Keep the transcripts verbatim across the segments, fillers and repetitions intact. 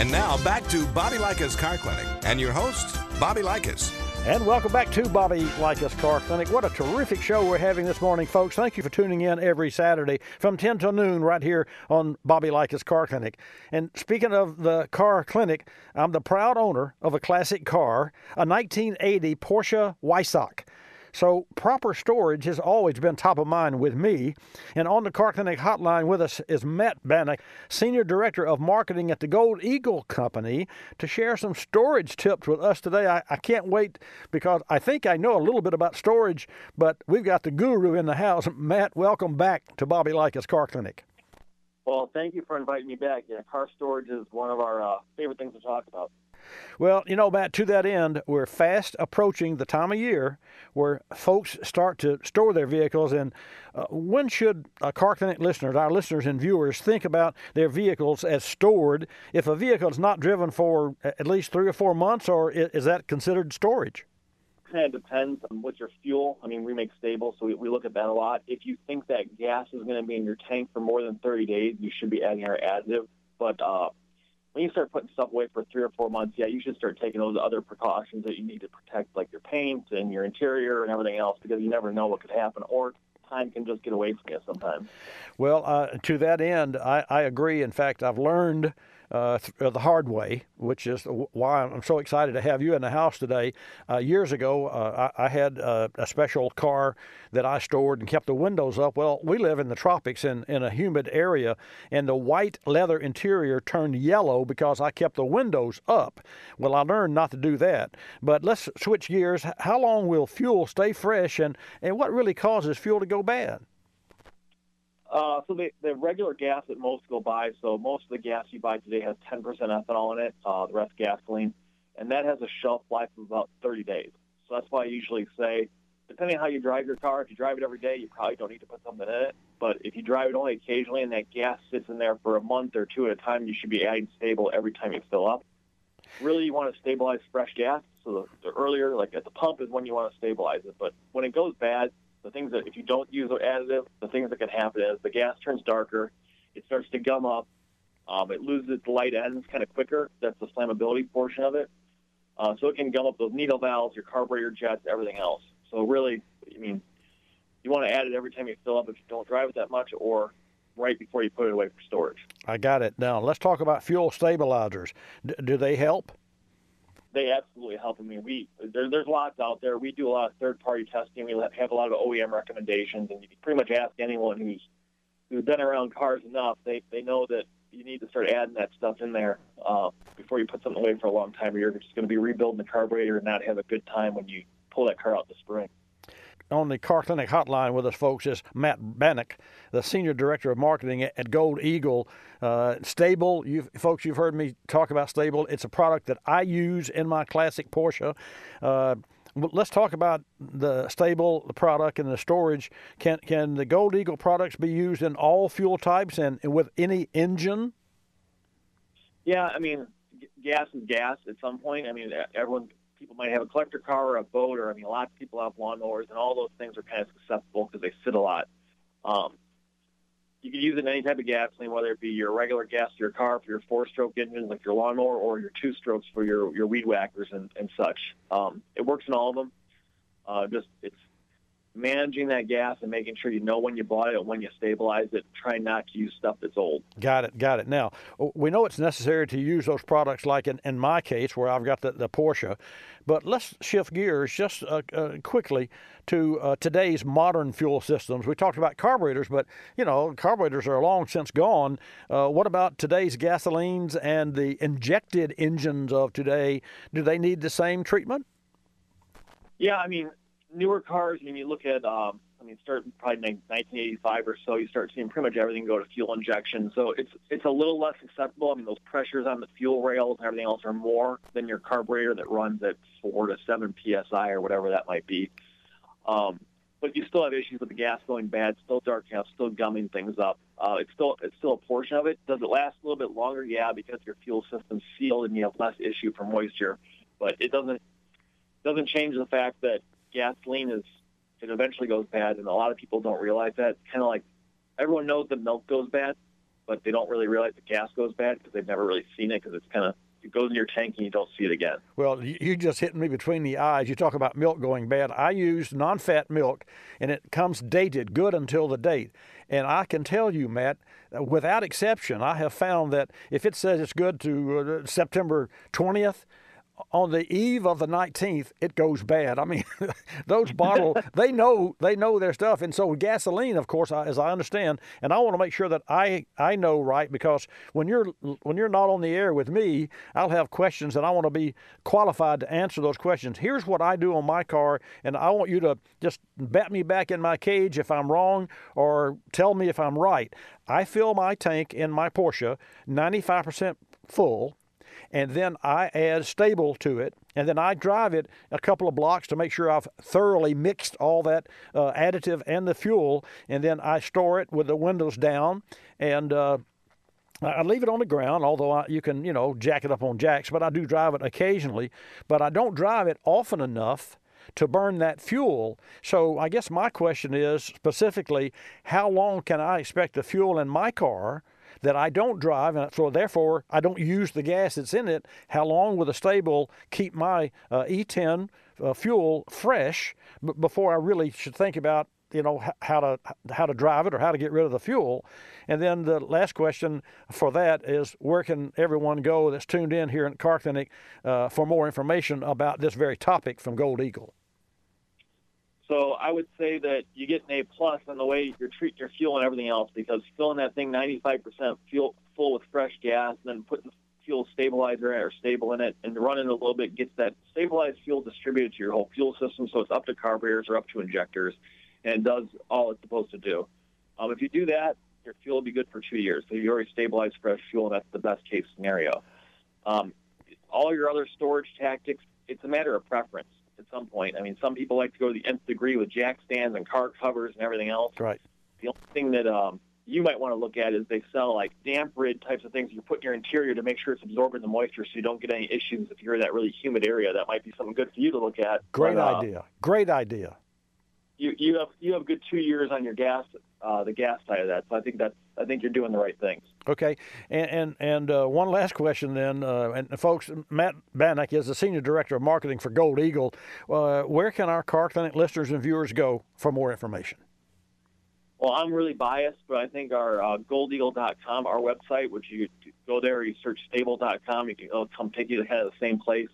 And now back to Bobby Likis Car Clinic and your host, Bobby Likis. And welcome back to Bobby Likis Car Clinic. What a terrific show we're having this morning, folks. Thank you for tuning in every Saturday from ten to noon right here on Bobby Likis Car Clinic. And speaking of the car clinic, I'm the proud owner of a classic car, a nineteen eighty Porsche Weissach. So proper storage has always been top of mind with me. And on the Car Clinic hotline with us is Matt Banach, Senior Director of Marketing at the Gold Eagle Company, to share some storage tips with us today. I, I can't wait because I think I know a little bit about storage, but we've got the guru in the house. Matt, welcome back to Bobby Likis Car Clinic. Well, thank you for inviting me back. Yeah, car storage is one of our uh, favorite things to talk about. Well, you know, Matt, to that end, we're fast approaching the time of year where folks start to store their vehicles. And uh, when should uh, Car Clinic listeners, our listeners and viewers, think about their vehicles as stored if a vehicle is not driven for at least three or four months, or is that considered storage? It kind of depends on what's your fuel. I mean, we make Stable, so we, we look at that a lot. If you think that gas is going to be in your tank for more than thirty days, you should be adding our additive. But, uh, when you start putting stuff away for three or four months, yeah, you should start taking those other precautions that you need to protect, like your paint and your interior and everything else, because you never know what could happen, or time can just get away from you sometimes. Well, uh, to that end, I, I agree. In fact, I've learned uh, th- the hard way, which is why I'm so excited to have you in the house today. Uh, years ago, uh, I, I had uh, a special car that I stored and kept the windows up. Well, we live in the tropics in, in a humid area, and the white leather interior turned yellow because I kept the windows up. Well, I learned not to do that. But let's switch gears. How long will fuel stay fresh, and, and what really causes fuel to go bad? Uh, so the, the regular gas that most go by, so most of the gas you buy today has ten percent ethanol in it, uh, the rest gasoline, and that has a shelf life of about thirty days. So that's why I usually say, depending on how you drive your car, if you drive it every day, you probably don't need to put something in it. But if you drive it only occasionally and that gas sits in there for a month or two at a time, you should be adding Stable every time you fill up. Really, you want to stabilize fresh gas. So the, the earlier, like at the pump, is when you want to stabilize it. But when it goes bad, the things that, if you don't use the additive, the things that can happen is the gas turns darker, it starts to gum up, um, it loses its light ends kind of quicker. That's the flammability portion of it. Uh, so it can gum up those needle valves, your carburetor jets, everything else. So really, I mean, you want to add it every time you fill up if you don't drive it that much, or right before you put it away for storage. I got it. Now, let's talk about fuel stabilizers. D- do they help? They absolutely help. I mean, we there, there's lots out there. We do a lot of third-party testing. We have a lot of O E M recommendations, and you can pretty much ask anyone who's who's been around cars enough. They they know that you need to start adding that stuff in there uh, before you put something away for a long time, or you're just going to be rebuilding the carburetor and not have a good time when you pull that car out in the spring. On the Car Clinic hotline with us, folks, is Matt Banach, the Senior Director of Marketing at Gold Eagle. Uh, Stable, you've, folks, you've heard me talk about Stable. It's a product that I use in my classic Porsche. Uh, let's talk about the Stable, the product, and the storage. Can, can the Gold Eagle products be used in all fuel types and with any engine? Yeah, I mean, g- gas is gas at some point. I mean, everyone... People might have a collector car or a boat, or I mean, lots of people have lawnmowers, and all those things are kind of susceptible because they sit a lot. Um, you can use it in any type of gasoline, whether it be your regular gas for your car, for your four-stroke engines like your lawnmower, or your two-strokes for your, your weed whackers and, and such. Um, it works in all of them. Uh, just it's managing that gas and making sure you know when you bought it and when you stabilize it. Try not to use stuff that's old. Got it, got it. Now, we know it's necessary to use those products, like in, in my case where I've got the, the Porsche, but let's shift gears just uh, uh, quickly to uh, today's modern fuel systems. We talked about carburetors, but, you know, carburetors are long since gone. Uh, what about today's gasolines and the injected engines of today? Do they need the same treatment? Yeah, I mean, newer cars, I mean, you look at, um, I mean, start probably nineteen eighty-five or so, you start seeing pretty much everything go to fuel injection. So it's it's a little less acceptable. I mean, those pressures on the fuel rails and everything else are more than your carburetor that runs at four to seven P S I or whatever that might be. Um, but you still have issues with the gas going bad, still dark out, still gumming things up. Uh, it's still it's still a portion of it. Does it last a little bit longer? Yeah, because your fuel system's sealed and you have less issue for moisture. But it doesn't doesn't change the fact that gasoline is, it eventually goes bad, and a lot of people don't realize that. It's kind of like everyone knows that milk goes bad, but they don't really realize the gas goes bad because they've never really seen it, because it's kind of, it goes in your tank and you don't see it again. Well, you're just hitting me between the eyes. You talk about milk going bad. I use non-fat milk, and it comes dated, good until the date. And I can tell you, Matt, without exception, I have found that if it says it's good to uh, September twentieth, on the eve of the nineteenth, it goes bad. I mean, those bottles, they know they know their stuff. And so with gasoline, of course, I, as I understand, and I want to make sure that I, I know right, because when you're when you're not on the air with me, I'll have questions, and I want to be qualified to answer those questions. Here's what I do on my car, and I want you to just bat me back in my cage if I'm wrong, or tell me if I'm right. I fill my tank in my Porsche ninety-five percent full, and then I add Stable to it, and then I drive it a couple of blocks to make sure I've thoroughly mixed all that uh, additive and the fuel, and then I store it with the windows down, and uh, I leave it on the ground, although I, you can, you know, jack it up on jacks, but I do drive it occasionally, but I don't drive it often enough to burn that fuel. So I guess my question is specifically, how long can I expect the fuel in my car that I don't drive, and so therefore I don't use the gas that's in it? How long will the Stable keep my uh, E ten uh, fuel fresh b before I really should think about, you know, how to how to drive it or how to get rid of the fuel? And then the last question for that is, where can everyone go that's tuned in here at Car Clinic uh, for more information about this very topic from Gold Eagle? So I would say that you get an A-plus on the way you're treating your fuel and everything else, because filling that thing ninety-five percent fuel full with fresh gas and then putting the fuel stabilizer or stable in it and running it a little bit gets that stabilized fuel distributed to your whole fuel system, so it's up to carburetors or up to injectors, and it does all it's supposed to do. Um, if you do that, your fuel will be good for two years. So you already stabilized fresh fuel, and that's the best-case scenario. Um, all your other storage tactics, it's a matter of preference. At some point, I mean, some people like to go to the nth degree with jack stands and car covers and everything else. Right. The only thing that um, you might want to look at is they sell like damp rid types of things you put in your interior to make sure it's absorbing the moisture, so you don't get any issues if you're in that really humid area. That might be something good for you to look at. Great but, uh, idea. Great idea. You you have you have good two years on your gas, uh, the gas side of that. So I think that's I think you're doing the right things. Okay, and and, and uh, one last question then, uh, and folks, Matt Banach is the Senior Director of Marketing for Gold Eagle. Uh, where can our Car Clinic listeners and viewers go for more information? Well, I'm really biased, but I think our uh, gold eagle dot com, our website, which you go there, you search stable dot com, you can, it'll come take you to kind of the same place.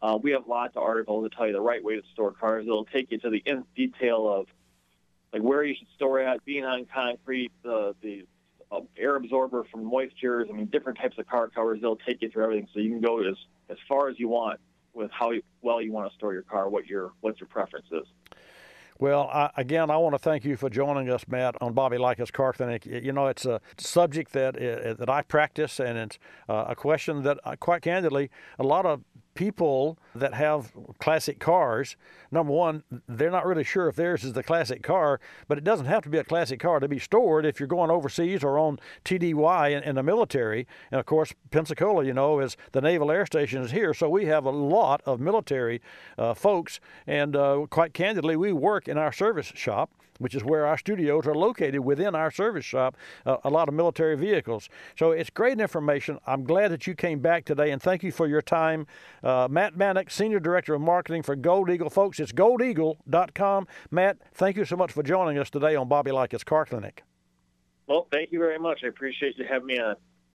Uh, we have lots of articles that tell you the right way to store cars. It'll take you to the nth detail of like where you should store at, being on concrete, the, the uh, air absorber from moistures, I mean, different types of car covers. They'll take you through everything, so you can go as, as far as you want with how you, well you want to store your car, what your, what your preference is. Well, I, again, I want to thank you for joining us, Matt, on Bobby Likis Car Clinic. You know, it's a subject that uh, that I practice, and it's uh, a question that, uh, quite candidly, a lot of people that have classic cars, number one, they're not really sure if theirs is the classic car, but it doesn't have to be a classic car to be stored if you're going overseas or on T D Y in, in the military. And, of course, Pensacola, you know, is the Naval Air Station is here, so we have a lot of military uh, folks, and uh, quite candidly, we work in our service shop, which is where our studios are located within our service shop, uh, a lot of military vehicles. So it's great information. I'm glad that you came back today, and thank you for your time. Uh, Matt Banach, Senior Director of Marketing for Gold Eagle. Folks, it's gold eagle dot com. Matt, thank you so much for joining us today on Bobby Likis Car Clinic. Well, thank you very much. I appreciate you having me on.